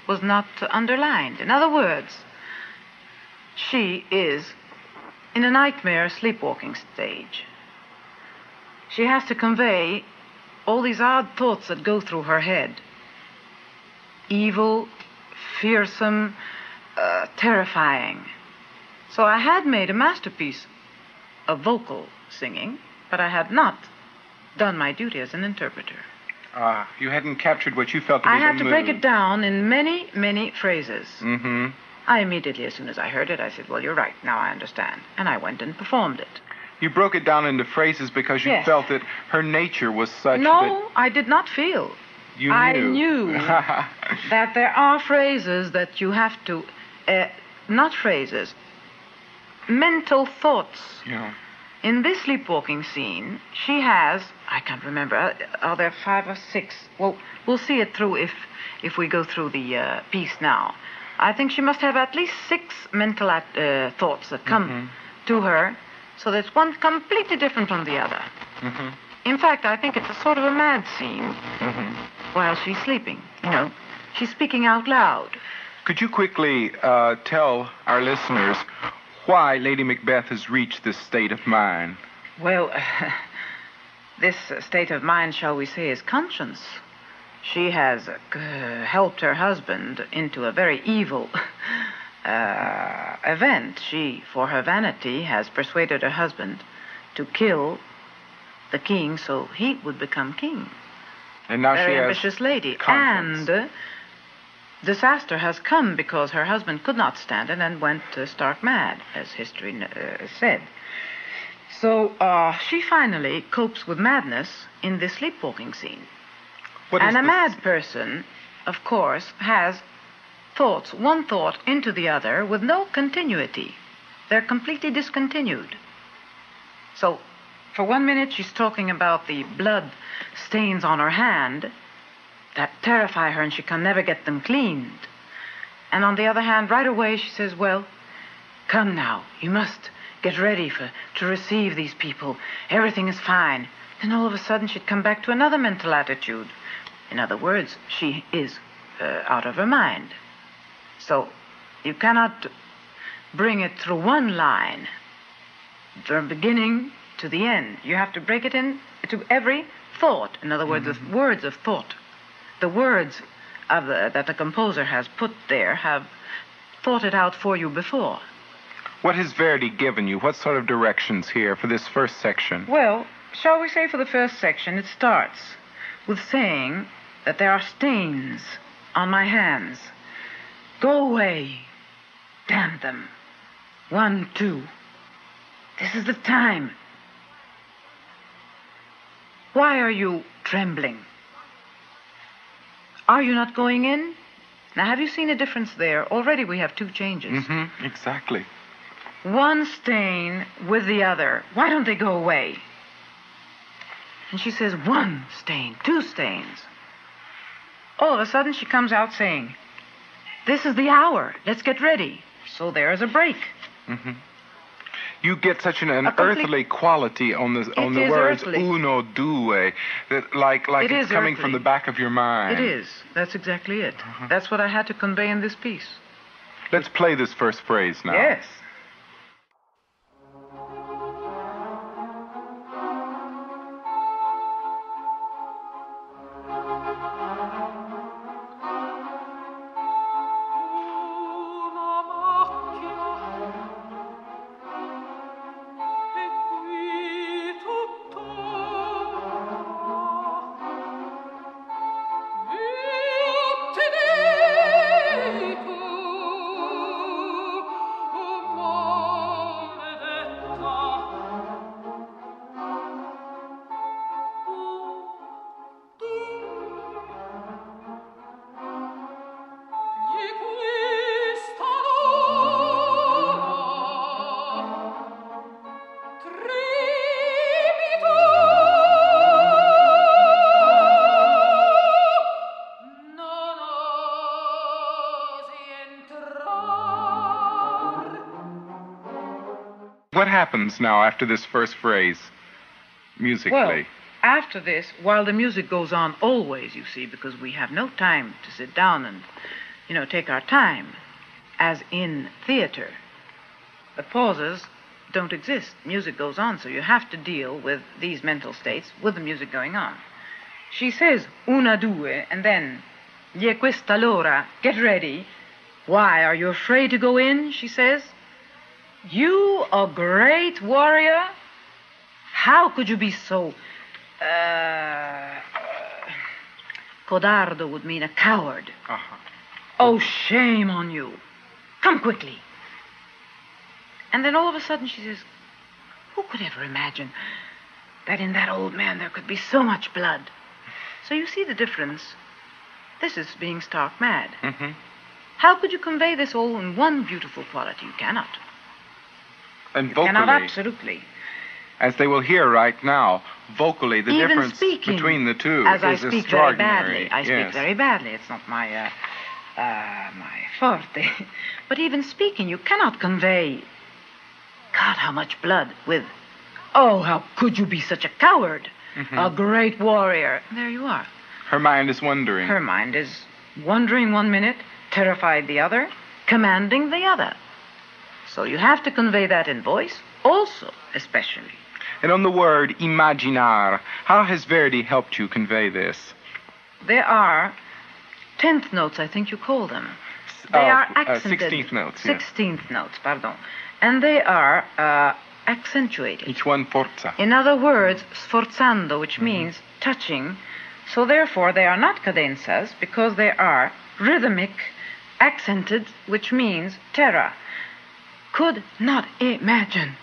was not underlined. In other words, she is in a nightmare sleepwalking stage. She has to convey all these odd thoughts that go through her head. Evil, fearsome, uh, terrifying. So I had made a masterpiece of vocal singing, but I had not done my duty as an interpreter. Ah, you hadn't captured what you felt to be the mood. I had to break it down in many, many phrases. Mm-hmm. I immediately, as soon as I heard it, I said, well, you're right, now I understand. And I went and performed it. You broke it down into phrases because you yes. felt that her nature was such no, that... No, I did not feel. You knew. I knew that there are phrases that you have to... Uh, not phrases, mental thoughts. Yeah. In this sleepwalking scene, she has, I can't remember, are there five or six? Well, we'll see it through if, if we go through the uh, piece now. I think she must have at least six mental at, uh, thoughts that come mm-hmm. to her, so that's one completely different from the other. Mm-hmm. In fact, I think it's a sort of a mad scene mm-hmm. while she's sleeping, you know. She's speaking out loud. Could you quickly uh, tell our listeners why Lady Macbeth has reached this state of mind? Well, uh, this state of mind, shall we say, is conscience. She has uh, helped her husband into a very evil uh, event. She, for her vanity, has persuaded her husband to kill the king so he would become king. And now very she has ambitious lady. Conscience. And... Uh, disaster has come because her husband could not stand it and went uh, stark mad, as history uh, said. So uh, she finally copes with madness in the sleepwalking scene. What and is a this? Mad person, of course, has thoughts, one thought into the other, with no continuity. They're completely discontinued. So for one minute she's talking about the blood stains on her hand that terrify her and she can never get them cleaned. And on the other hand, right away she says, well, come now, you must get ready for to receive these people. Everything is fine. Then all of a sudden she'd come back to another mental attitude. In other words, she is uh, out of her mind. So you cannot bring it through one line, from beginning to the end. You have to break it in to every thought. In other words, mm-hmm. the words of thought. The words of the, that the composer has put there have thought it out for you before. What has Verdi given you? What sort of directions here for this first section? Well, shall we say for the first section, it starts with saying that there are stains on my hands. Go away. Damn them. One, two. This is the time. Why are you trembling? Are you not going in? Now, have you seen a difference there? Already we have two changes. Mm-hmm, exactly. One stain with the other. Why don't they go away? And she says, one stain, two stains. All of a sudden, she comes out saying, this is the hour. Let's get ready. So there is a break. Mm-hmm. You get such an, an earthly quality on the on the words earthly. Uno, due, that like like it it's is coming earthly. From the back of your mind. It is. That's exactly it. Uh-huh. That's what I had to convey in this piece. Let's play this first phrase now. Yes. What happens now after this first phrase, musically? Well, after this, while the music goes on always, you see, because we have no time to sit down and, you know, take our time, as in theater. The pauses don't exist. Music goes on, so you have to deal with these mental states with the music going on. She says, una, due, and then, ye questa l'ora, get ready. Why, are you afraid to go in, she says. You, a great warrior? How could you be so... Uh, uh, codardo would mean a coward. Uh-huh. Oh, shame on you. Come quickly. And then all of a sudden she says, who could ever imagine that in that old man there could be so much blood? So you see the difference. This is being stark mad. Mm-hmm. How could you convey this all in one beautiful quality? You cannot. And vocally, cannot, absolutely. As they will hear right now, vocally, the even difference speaking, between the two as is I speak extraordinary. Very badly. I yes. speak very badly. It's not my, uh, uh, my forte. But even speaking, you cannot convey, God, how much blood with, oh, how could you be such a coward, mm-hmm. a great warrior. There you are. Her mind is wondering. Her mind is wondering one minute, terrified the other, commanding the other. So you have to convey that in voice also, especially. And on the word imaginar, how has Verdi helped you convey this? There are tenth notes, I think you call them. They oh, are accented. Uh, sixteenth notes. Yeah. Sixteenth notes, pardon. And they are uh, accentuated. Each one forza. In other words, sforzando, which mm-hmm. means touching. So therefore, they are not cadenzas because they are rhythmic, accented, which means terra. Could not imagine.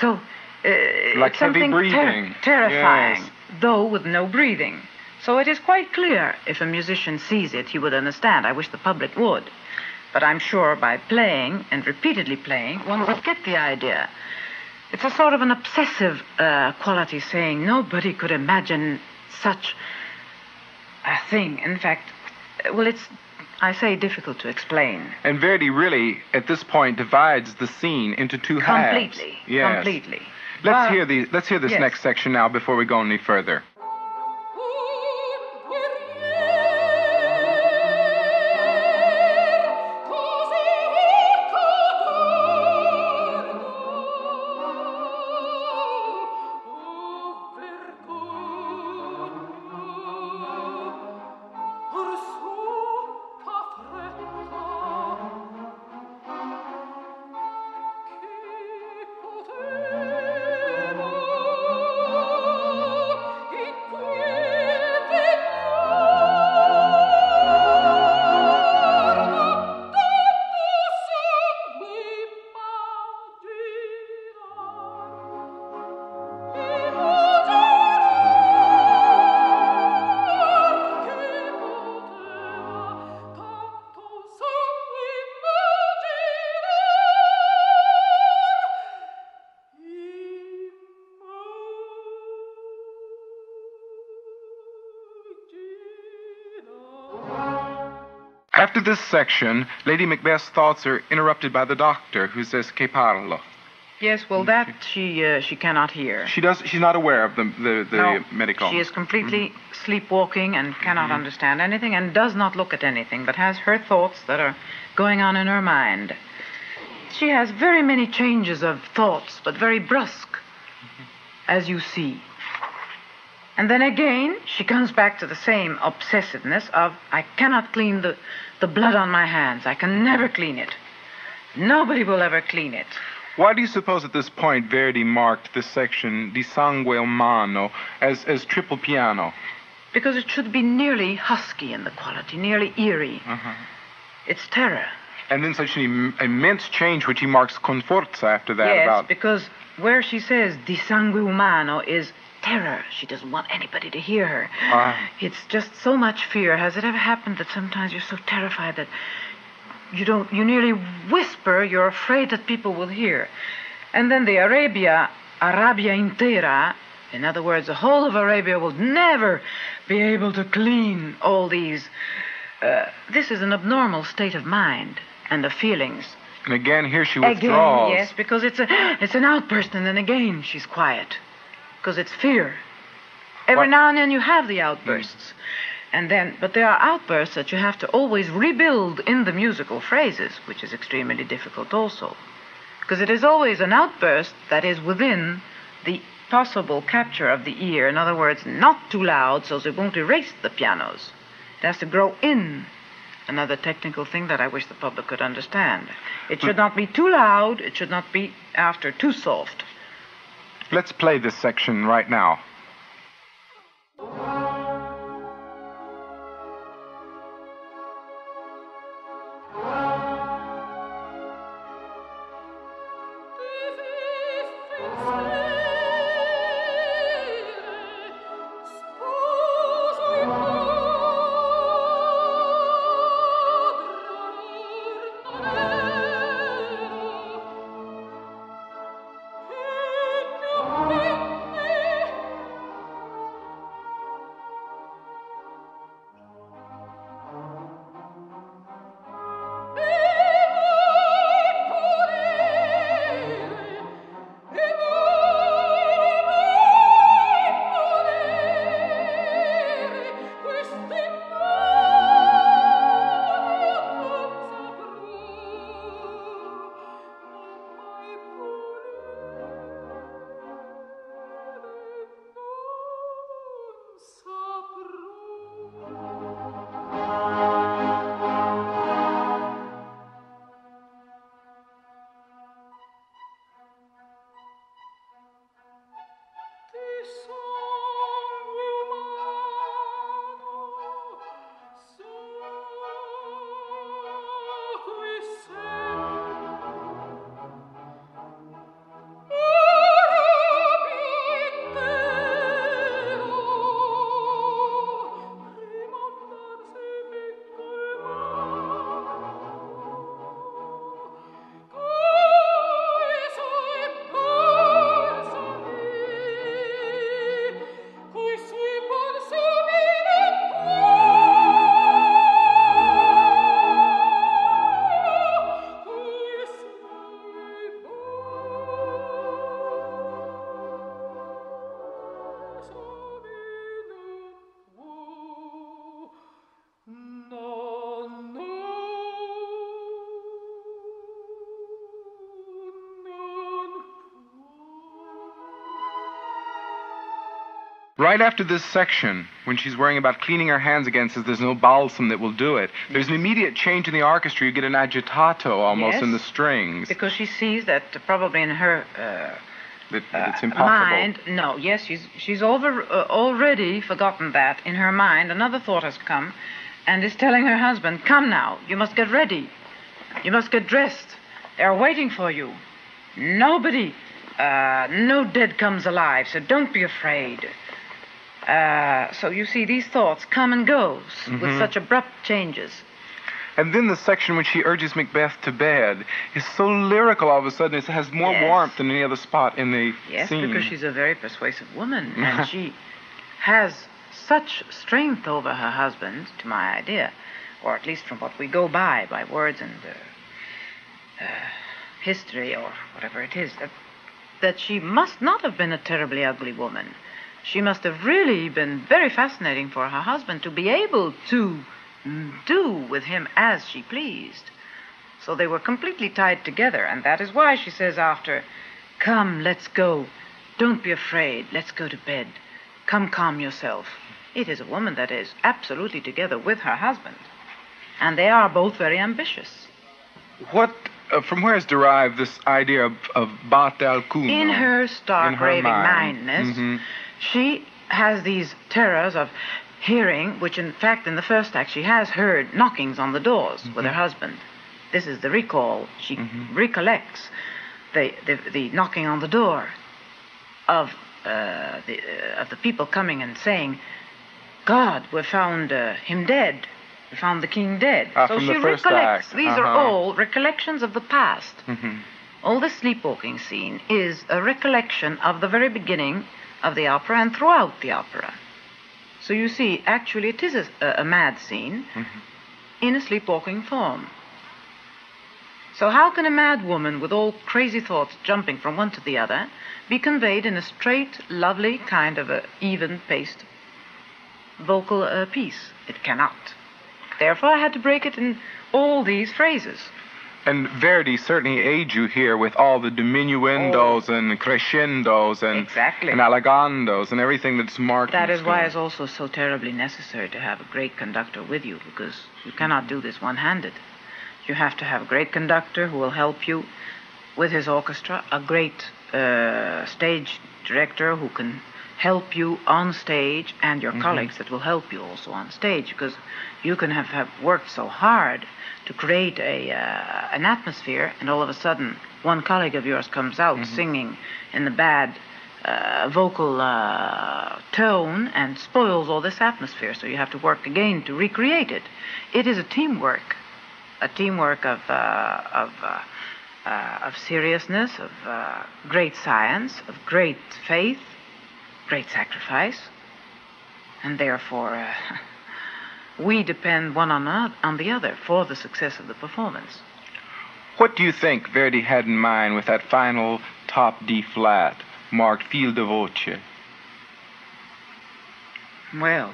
So, uh, like it's something heavy breathing. Ter terrifying, yes. Though with no breathing. So it is quite clear. If a musician sees it, he would understand. I wish the public would. But I'm sure by playing and repeatedly playing, one would get the idea. It's a sort of an obsessive uh, quality, saying nobody could imagine such a thing. In fact, well, it's, I say, difficult to explain. And Verdi really, at this point, divides the scene into two completely, halves. Completely, yes. completely. Let's, well, hear the, let's hear this yes. next section now before we go any further. After this section, Lady Macbeth's thoughts are interrupted by the doctor, who says, "Che parlo." Yes, well, that she uh, she cannot hear. She does. She's not aware of the the, the no, medical. She is completely mm-hmm. sleepwalking and cannot mm-hmm. understand anything and does not look at anything, but has her thoughts that are going on in her mind. She has very many changes of thoughts, but very brusque, mm-hmm. as you see. And then again, she comes back to the same obsessiveness of, I cannot clean the, the blood on my hands. I can never clean it. Nobody will ever clean it. Why do you suppose at this point Verdi marked this section, di sangue umano, as, as triple piano? Because it should be nearly husky in the quality, nearly eerie. Uh-huh. It's terror. And then such an immense change, which he marks con forza after that. Yes, about... because where she says di sangue umano is... terror. She doesn't want anybody to hear her. Uh, it's just so much fear. Has it ever happened that sometimes you're so terrified that you don't, you nearly whisper, you're afraid that people will hear? And then the Arabia, Arabia intera, in other words, the whole of Arabia will never be able to clean all these. Uh, this is an abnormal state of mind and of feelings. And again, here she withdraws. Again, yes, because it's a, it's an outburst, and then again she's quiet. Because it's fear. Every what? now and then you have the outbursts. And then, but there are outbursts that you have to always rebuild in the musical phrases, which is extremely difficult also. Because it is always an outburst that is within the possible capture of the ear. In other words, not too loud, so they won't erase the pianos. It has to grow in. Another technical thing that I wish the public could understand. It should not be too loud. It should not be after too soft. Let's play this section right now. Right after this section, when she's worrying about cleaning her hands again, says there's no balsam that will do it. Yes. There's an immediate change in the orchestra. You get an agitato almost yes, in the strings. Because she sees that probably in her uh, that, that it's impossible. mind. No, yes, she's, she's over, uh, already forgotten that. In her mind, another thought has come and is telling her husband, come now, you must get ready. You must get dressed. They're waiting for you. Nobody, uh, no dead comes alive, so don't be afraid. Uh, so you see, these thoughts come and go mm-hmm. with such abrupt changes. And then the section when she urges Macbeth to bed is so lyrical all of a sudden. It has more yes. warmth than any other spot in the yes, scene. Yes, because she's a very persuasive woman, and she has such strength over her husband, to my idea, or at least from what we go by, by words and uh, uh, history or whatever it is, that, that she must not have been a terribly ugly woman. She must have really been very fascinating for her husband to be able to do with him as she pleased. So they were completely tied together, and that is why she says after, come, let's go. Don't be afraid. Let's go to bed. Come, calm yourself. It is a woman that is absolutely together with her husband, and they are both very ambitious. What... Uh, from where is derived this idea of, of batal cuno? In her stark, raving mind. mindness, mm-hmm. she has these terrors of hearing, which in fact in the first act she has heard knockings on the doors mm-hmm. with her husband. This is the recall. She mm-hmm. recollects the, the the knocking on the door of uh, the uh, of the people coming and saying, "God, we found uh, him dead." We found the king dead. Ah, so she recollects. Act. These uh-huh. are all recollections of the past. Mm-hmm. All the sleepwalking scene is a recollection of the very beginning of the opera and throughout the opera. So you see, actually it is a, a mad scene mm-hmm. in a sleepwalking form. So how can a mad woman with all crazy thoughts jumping from one to the other be conveyed in a straight, lovely, kind of a even-paced vocal uh, piece? It cannot. Therefore, I had to break it in all these phrases. And Verdi certainly aids you here with all the diminuendos oh. and crescendos and, exactly. and allegandos and everything that's marked. That is why it's also so terribly necessary to have a great conductor with you, because you cannot do this one-handed. You have to have a great conductor who will help you with his orchestra, a great uh, stage director who can help you on stage, and your mm-hmm. colleagues that will help you also on stage, because you can have, have worked so hard to create a uh, an atmosphere, and all of a sudden one colleague of yours comes out mm-hmm. singing in the bad uh, vocal uh, tone and spoils all this atmosphere, so you have to work again to recreate it. It is a teamwork, a teamwork of, uh, of uh, uh, of seriousness, of uh, great science, of great faith, great sacrifice, and therefore uh, we depend one on, our, on the other for the success of the performance. What do you think Verdi had in mind with that final top D flat marked fil de voce? Well,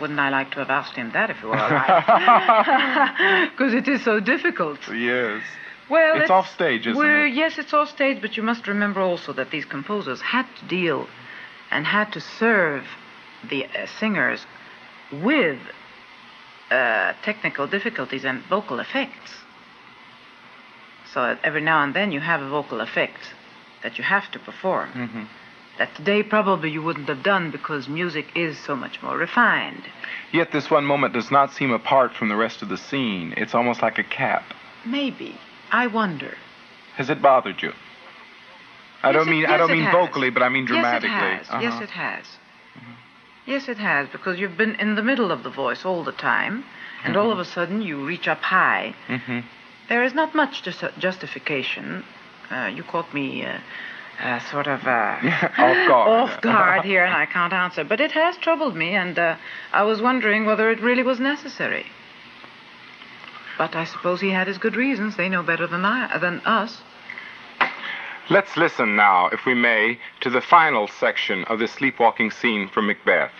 wouldn't I like to have asked him that if he were alive? Because it is so difficult. Yes. Well, it's, it's off stage, isn't we're, it? Yes, it's off stage, but you must remember also that these composers had to deal and had to serve the uh, singers with uh, technical difficulties and vocal effects. So every now and then you have a vocal effect that you have to perform, mm-hmm. that today probably you wouldn't have done because music is so much more refined. Yet this one moment does not seem apart from the rest of the scene. It's almost like a cap. Maybe. I wonder. Has it bothered you? I yes, don't mean, it, yes, I don't mean vocally, but I mean dramatically. Yes, it has. Uh-huh. Yes, it has. Mm-hmm. Yes, it has, because you've been in the middle of the voice all the time, and mm-hmm. all of a sudden you reach up high. Mm-hmm. There is not much just, justification. Uh, you caught me uh, uh, sort of uh, off guard, off guard here, and I can't answer. But it has troubled me, and uh, I was wondering whether it really was necessary. But I suppose he had his good reasons. They know better than I, than us. Let's listen now, if we may, to the final section of this sleepwalking scene from Macbeth.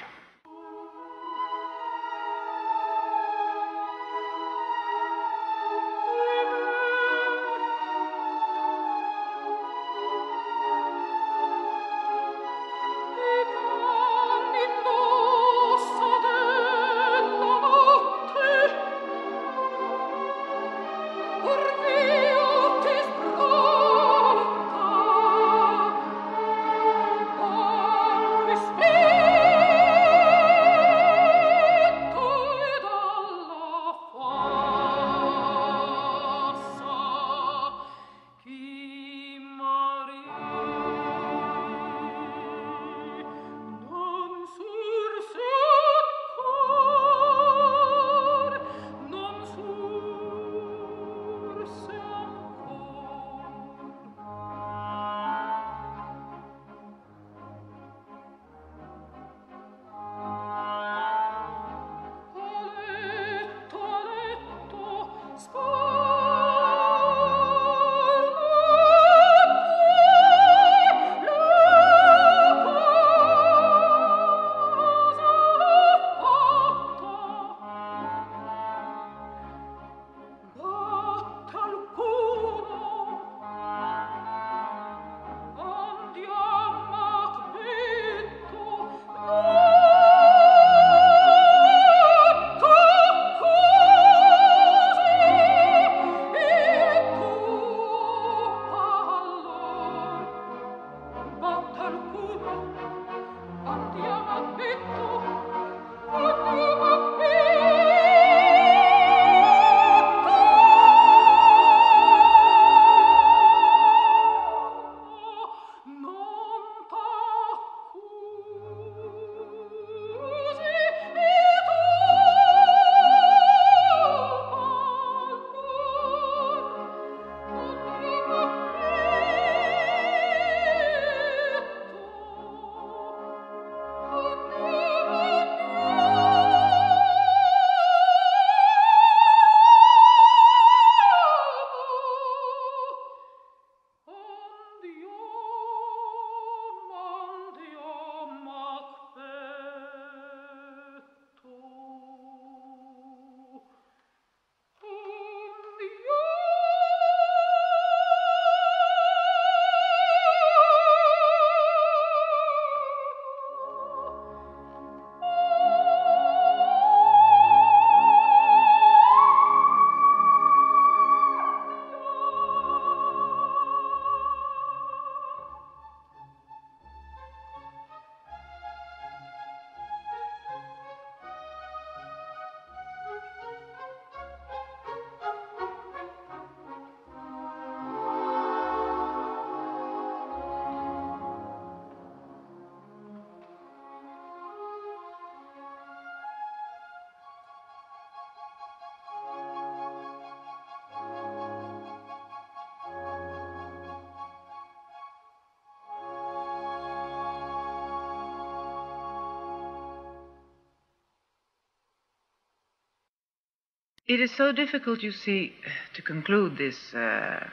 It is so difficult, you see, to conclude this, uh,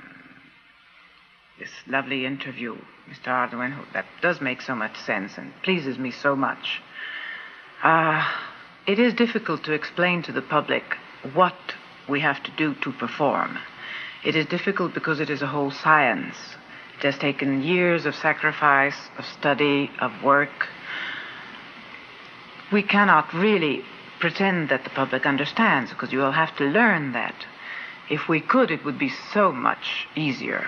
this lovely interview, Mister Ardoin, that does make so much sense and pleases me so much. Ah, uh, it is difficult to explain to the public what we have to do to perform. It is difficult because it is a whole science. It has taken years of sacrifice, of study, of work. We cannot really pretend that the public understands, because you will have to learn that. If we could, it would be so much easier.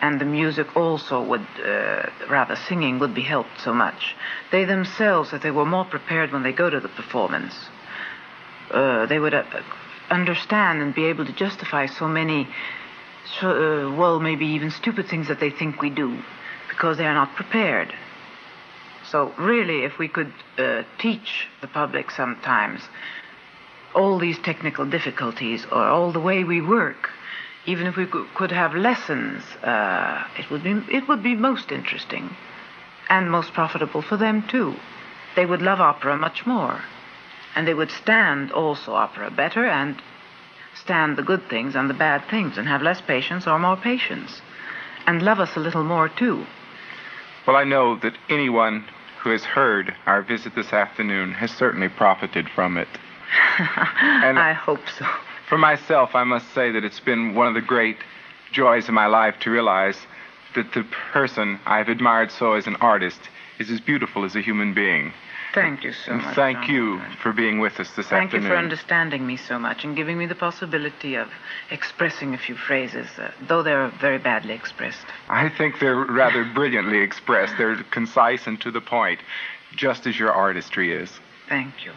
And the music also would, uh, rather singing, would be helped so much. They themselves, that they were more prepared when they go to the performance, uh, they would uh, understand and be able to justify so many, so, uh, well, maybe even stupid things that they think we do, because they are not prepared. So really, if we could uh, teach the public sometimes all these technical difficulties or all the way we work, even if we could have lessons, uh, it would be, it would be most interesting and most profitable for them, too. They would love opera much more, and they would stand also opera better and stand the good things and the bad things and have less patience or more patience and love us a little more, too. Well, I know that anyone who has heard our visit this afternoon has certainly profited from it. And I hope so. For myself, I must say that it's been one of the great joys of my life to realize that the person I've admired so as an artist is as beautiful as a human being. Thank you so and much. Thank John you Ardoin. For being with us this thank afternoon. Thank you for understanding me so much and giving me the possibility of expressing a few phrases, uh, though they're very badly expressed. I think they're rather brilliantly expressed. They're concise and to the point, just as your artistry is. Thank you.